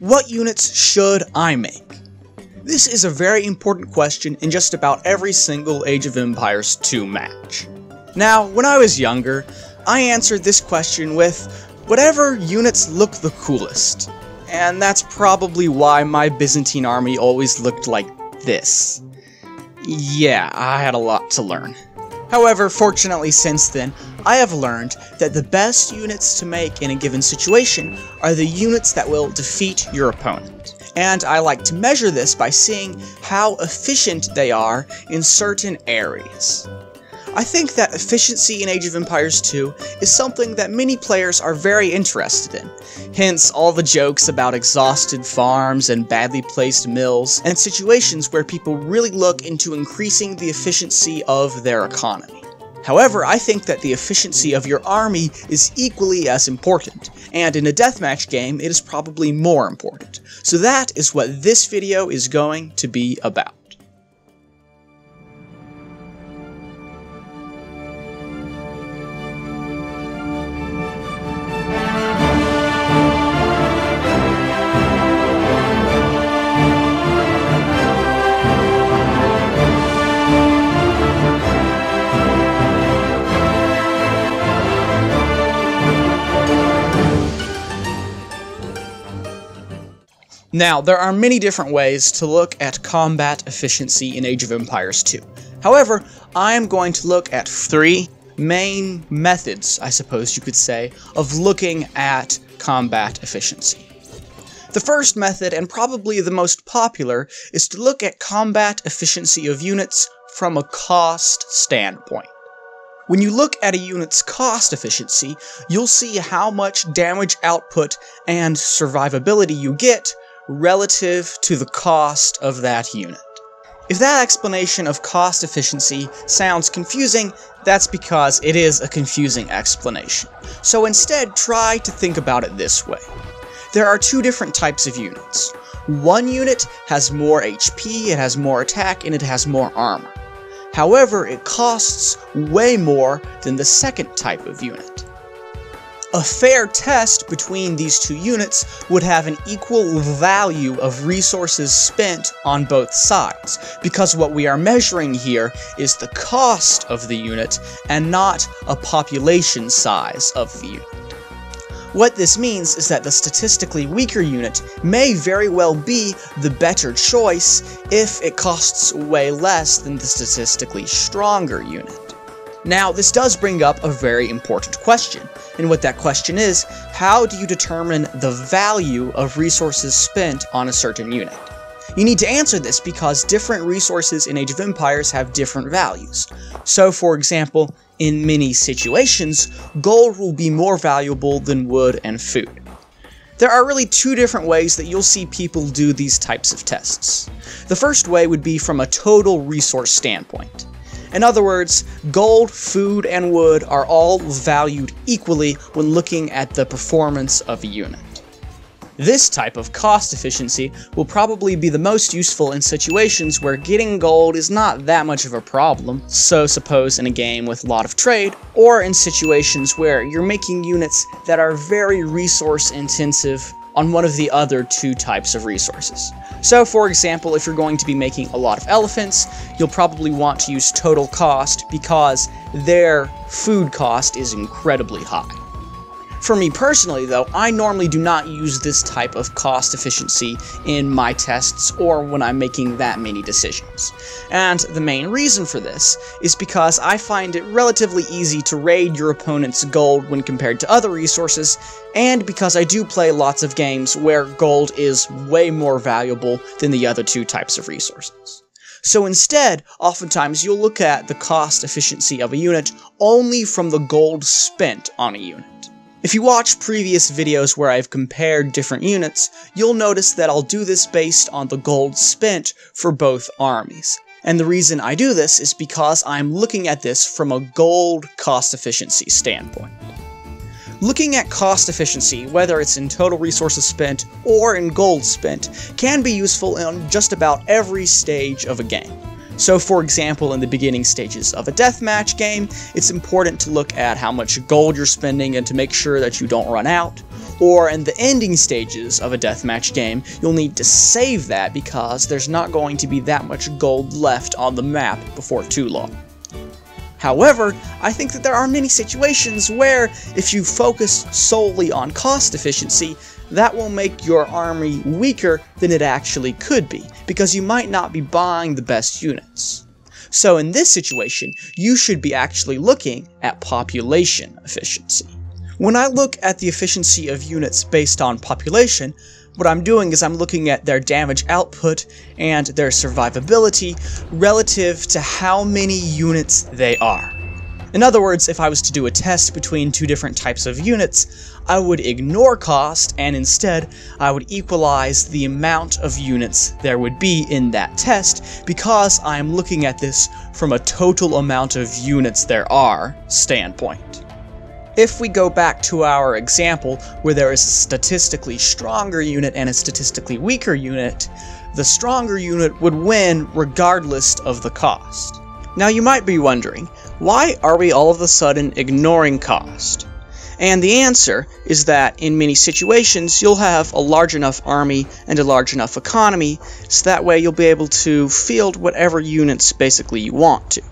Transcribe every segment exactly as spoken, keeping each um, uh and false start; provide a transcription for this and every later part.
what units should I make? This is a very important question in just about every single Age of Empires two match. Now, when I was younger, I answered this question with whatever units look the coolest, and that's probably why my Byzantine army always looked like this. Yeah, I had a lot to learn. However, fortunately since then, I have learned that the best units to make in a given situation are the units that will defeat your opponent. And I like to measure this by seeing how efficient they are in certain areas. I think that efficiency in Age of Empires two is something that many players are very interested in, hence all the jokes about exhausted farms and badly placed mills, and situations where people really look into increasing the efficiency of their economy. However, I think that the efficiency of your army is equally as important, and in a deathmatch game it is probably more important, so that is what this video is going to be about. Now, there are many different ways to look at combat efficiency in Age of Empires two. However, I am going to look at three main methods, I suppose you could say, of looking at combat efficiency. The first method, and probably the most popular, is to look at combat efficiency of units from a cost standpoint. When you look at a unit's cost efficiency, you'll see how much damage output and survivability you get relative to the cost of that unit. If that explanation of cost efficiency sounds confusing, that's because it is a confusing explanation. So instead, try to think about it this way. There are two different types of units. One unit has more H P, it has more attack, and it has more armor. However, it costs way more than the second type of unit. A fair test between these two units would have an equal value of resources spent on both sides, because what we are measuring here is the cost of the unit and not a population size of the unit. What this means is that the statistically weaker unit may very well be the better choice if it costs way less than the statistically stronger unit. Now, this does bring up a very important question, and what that question is, how do you determine the value of resources spent on a certain unit? You need to answer this because different resources in Age of Empires have different values. So, for example, in many situations, gold will be more valuable than wood and food. There are really two different ways that you'll see people do these types of tests. The first way would be from a total resource standpoint. In other words, gold, food, and wood are all valued equally when looking at the performance of a unit. This type of cost efficiency will probably be the most useful in situations where getting gold is not that much of a problem, so suppose in a game with a lot of trade, or in situations where you're making units that are very resource intensive on one of the other two types of resources. So, for example, if you're going to be making a lot of elephants, you'll probably want to use total cost because their food cost is incredibly high. For me personally, though, I normally do not use this type of cost efficiency in my tests or when I'm making that many decisions. And the main reason for this is because I find it relatively easy to raid your opponent's gold when compared to other resources, and because I do play lots of games where gold is way more valuable than the other two types of resources. So instead, oftentimes you'll look at the cost efficiency of a unit only from the gold spent on a unit. If you watch previous videos where I've compared different units, you'll notice that I'll do this based on the gold spent for both armies. And the reason I do this is because I'm looking at this from a gold cost efficiency standpoint. Looking at cost efficiency, whether it's in total resources spent or in gold spent, can be useful in just about every stage of a game. So, for example, in the beginning stages of a deathmatch game, it's important to look at how much gold you're spending and to make sure that you don't run out. or in the ending stages of a deathmatch game, you'll need to save that because there's not going to be that much gold left on the map before too long. However, I think that there are many situations where, if you focus solely on cost efficiency, that will make your army weaker than it actually could be, because you might not be buying the best units. So in this situation, you should be actually looking at population efficiency. When I look at the efficiency of units based on population, what I'm doing is I'm looking at their damage output and their survivability relative to how many units they are. In other words, if I was to do a test between two different types of units, I would ignore cost and instead I would equalize the amount of units there would be in that test because I'm looking at this from a total amount of units there are standpoint. If we go back to our example where there is a statistically stronger unit and a statistically weaker unit, the stronger unit would win regardless of the cost. Now you might be wondering, why are we all of a sudden ignoring cost? And the answer is that in many situations you'll have a large enough army and a large enough economy, so that way you'll be able to field whatever units basically you want to.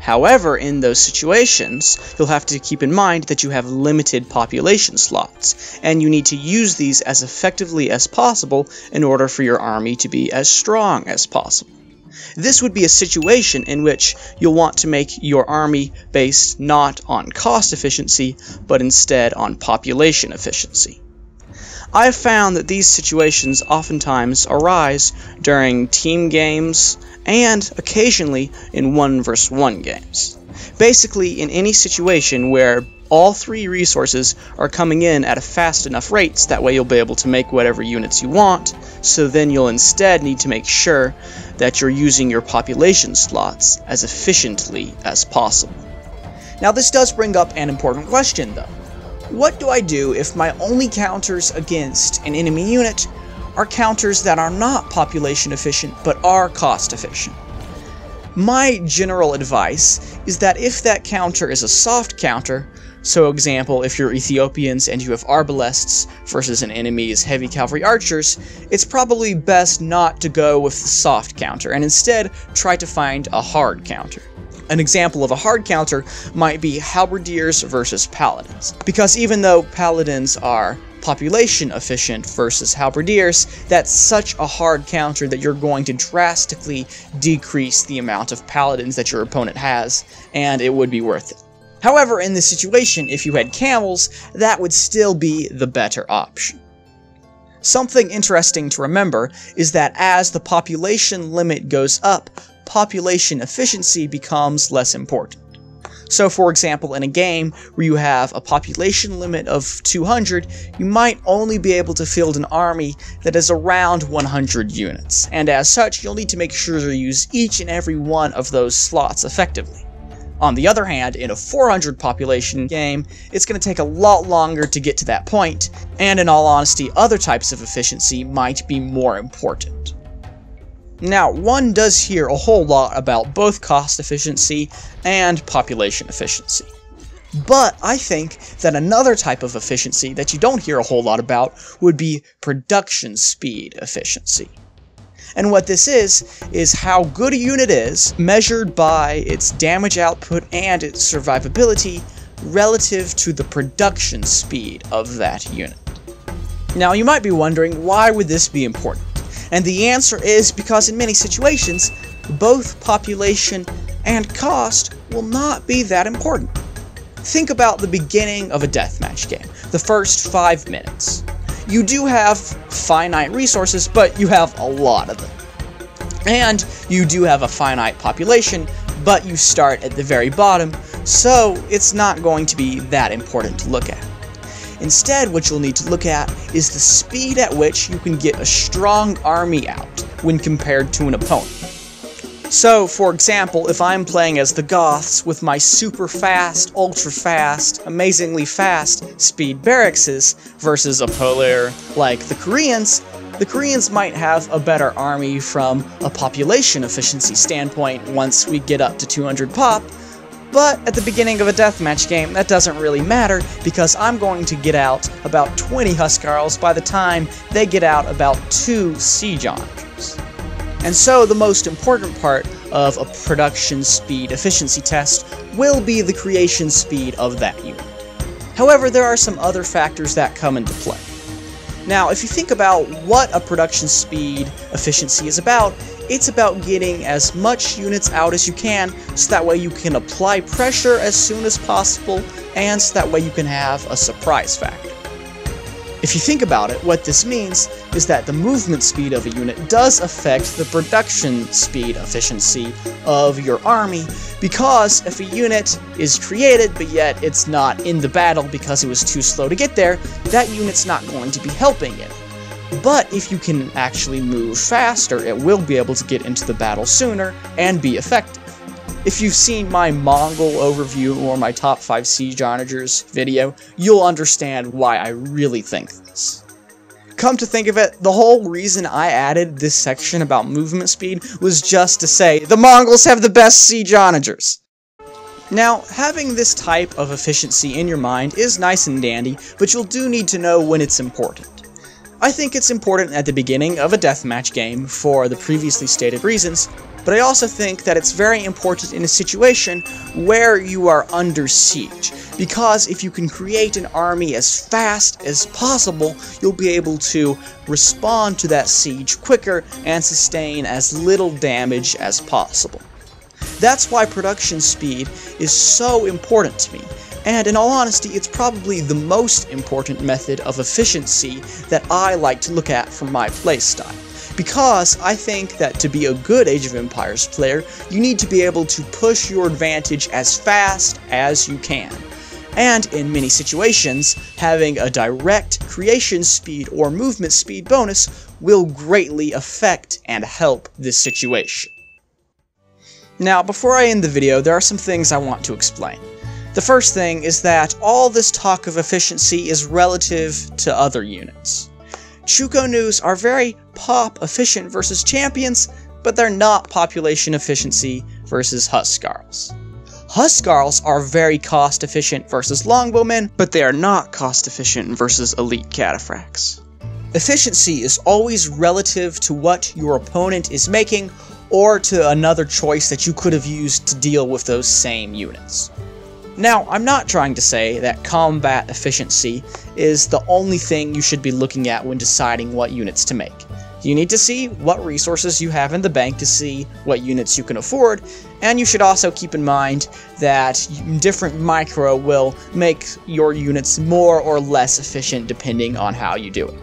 However, in those situations, you'll have to keep in mind that you have limited population slots, and you need to use these as effectively as possible in order for your army to be as strong as possible. This would be a situation in which you'll want to make your army based not on cost efficiency, but instead on population efficiency. I've found that these situations oftentimes arise during team games and occasionally in one versus one games. Basically, in any situation where all three resources are coming in at a fast enough rate, so that way you'll be able to make whatever units you want, so then you'll instead need to make sure that you're using your population slots as efficiently as possible. Now this does bring up an important question though. What do I do if my only counters against an enemy unit are counters that are not population efficient but are cost efficient? My general advice is that if that counter is a soft counter, so example if you're Ethiopians and you have arbalests versus an enemy's heavy cavalry archers, it's probably best not to go with the soft counter and instead try to find a hard counter. An example of a hard counter might be halberdiers versus paladins, because even though paladins are population efficient versus halberdiers, that's such a hard counter that you're going to drastically decrease the amount of paladins that your opponent has, and it would be worth it. However, in this situation, if you had camels, that would still be the better option. Something interesting to remember is that as the population limit goes up, population efficiency becomes less important. So for example, in a game where you have a population limit of two hundred, you might only be able to field an army that is around one hundred units, and as such you'll need to make sure to use each and every one of those slots effectively. On the other hand, in a four hundred population game, it's going to take a lot longer to get to that point, and in all honesty, other types of efficiency might be more important. Now, one does hear a whole lot about both cost efficiency and population efficiency. But I think that another type of efficiency that you don't hear a whole lot about would be production speed efficiency. And what this is, is how good a unit is measured by its damage output and its survivability relative to the production speed of that unit. Now, you might be wondering, why would this be important? And the answer is because in many situations, both population and cost will not be that important. Think about the beginning of a deathmatch game, the first five minutes. You do have finite resources, but you have a lot of them. And you do have a finite population, but you start at the very bottom, so it's not going to be that important to look at. Instead, what you'll need to look at is the speed at which you can get a strong army out when compared to an opponent. So, for example, if I'm playing as the Goths with my super fast, ultra fast, amazingly fast speed barrackses versus a polar like the Koreans, the Koreans might have a better army from a population efficiency standpoint once we get up to two hundred pop, But at the beginning of a deathmatch game, that doesn't really matter, because I'm going to get out about twenty Huskarls by the time they get out about two siege onagers. And so the most important part of a production speed efficiency test will be the creation speed of that unit. However, there are some other factors that come into play. Now, if you think about what a production speed efficiency is about, it's about getting as much units out as you can, so that way you can apply pressure as soon as possible, and so that way you can have a surprise factor. If you think about it, what this means is that the movement speed of a unit does affect the production speed efficiency of your army, because if a unit is created but yet it's not in the battle because it was too slow to get there, that unit's not going to be helping it. But if you can actually move faster, it will be able to get into the battle sooner and be effective. If you've seen my Mongol overview or my top five siege onagers video, you'll understand why I really think this. Come to think of it, the whole reason I added this section about movement speed was just to say, the Mongols have the best siege onagers! Now, having this type of efficiency in your mind is nice and dandy, but you'll do need to know when it's important. I think it's important at the beginning of a deathmatch game for the previously stated reasons, but I also think that it's very important in a situation where you are under siege, because if you can create an army as fast as possible, you'll be able to respond to that siege quicker and sustain as little damage as possible. That's why production speed is so important to me, and in all honesty, it's probably the most important method of efficiency that I like to look at for my playstyle. Because I think that to be a good Age of Empires player, you need to be able to push your advantage as fast as you can. And in many situations, having a direct creation speed or movement speed bonus will greatly affect and help this situation. Now, before I end the video, there are some things I want to explain. The first thing is that all this talk of efficiency is relative to other units. Chukonus are very pop efficient versus champions, but they're not population efficiency versus Huskarls. Huskarls are very cost efficient versus Longbowmen, but they are not cost efficient versus Elite Cataphract. Efficiency is always relative to what your opponent is making or to another choice that you could have used to deal with those same units. Now, I'm not trying to say that combat efficiency is the only thing you should be looking at when deciding what units to make. You need to see what resources you have in the bank to see what units you can afford, and you should also keep in mind that different micro will make your units more or less efficient depending on how you do it.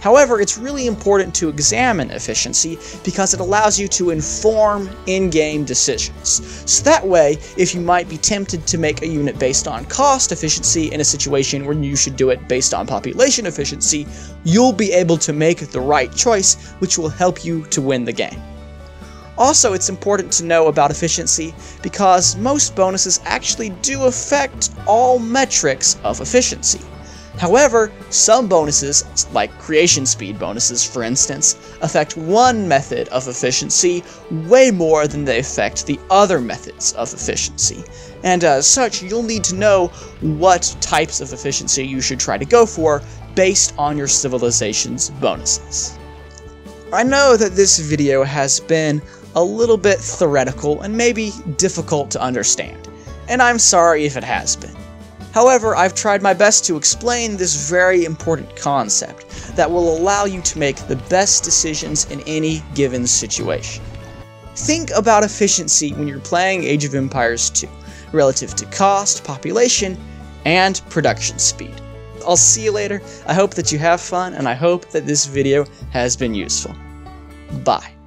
However, it's really important to examine efficiency because it allows you to inform in-game decisions. So that way, if you might be tempted to make a unit based on cost efficiency in a situation where you should do it based on population efficiency, you'll be able to make the right choice, which will help you to win the game. Also, it's important to know about efficiency because most bonuses actually do affect all metrics of efficiency. However, some bonuses, like creation speed bonuses for instance, affect one method of efficiency way more than they affect the other methods of efficiency, and as such you'll need to know what types of efficiency you should try to go for based on your civilization's bonuses. I know that this video has been a little bit theoretical and maybe difficult to understand, and I'm sorry if it has been. However, I've tried my best to explain this very important concept that will allow you to make the best decisions in any given situation. Think about efficiency when you're playing Age of Empires two, relative to cost, population, and production speed. I'll see you later. I hope that you have fun, and I hope that this video has been useful. Bye.